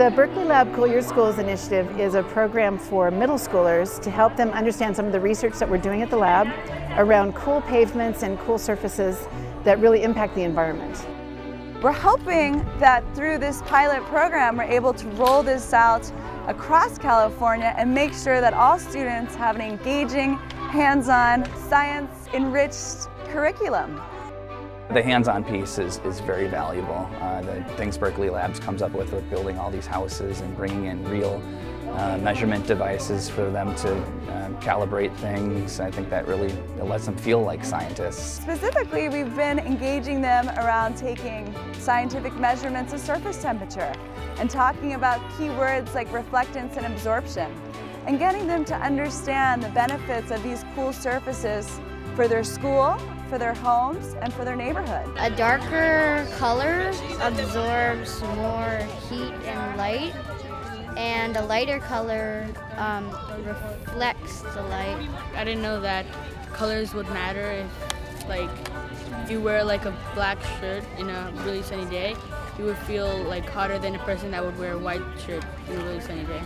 The Berkeley Lab Cool Your Schools initiative is a program for middle schoolers to help them understand some of the research that we're doing at the lab around cool pavements and cool surfaces that really impact the environment. We're hoping that through this pilot program, we're able to roll this out across California and make sure that all students have an engaging, hands-on, science-enriched curriculum. The hands-on piece is very valuable. The things Berkeley Labs comes up with building all these houses and bringing in real measurement devices for them to calibrate things. I think that really lets them feel like scientists. Specifically, we've been engaging them around taking scientific measurements of surface temperature and talking about key words like reflectance and absorption and getting them to understand the benefits of these cool surfaces for their school, for their homes, and for their neighborhood. A darker color absorbs more heat and light, and a lighter color reflects the light. I didn't know that colors would matter if, like, if you wear like a black shirt in a really sunny day, you would feel like hotter than a person that would wear a white shirt in a really sunny day.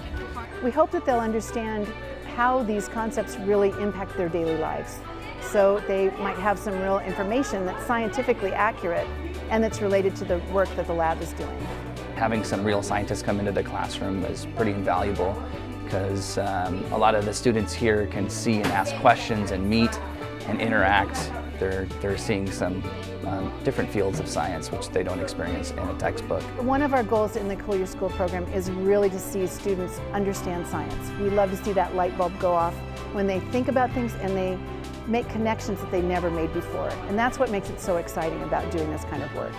We hope that they'll understand how these concepts really impact their daily lives, so they might have some real information that's scientifically accurate and that's related to the work that the lab is doing. Having some real scientists come into the classroom is pretty invaluable because a lot of the students here can see and ask questions and meet and interact. They're seeing some different fields of science which they don't experience in a textbook. One of our goals in the Cool Your School program is really to see students understand science. We love to see that light bulb go off when they think about things and they make connections that they never made before. And that's what makes it so exciting about doing this kind of work.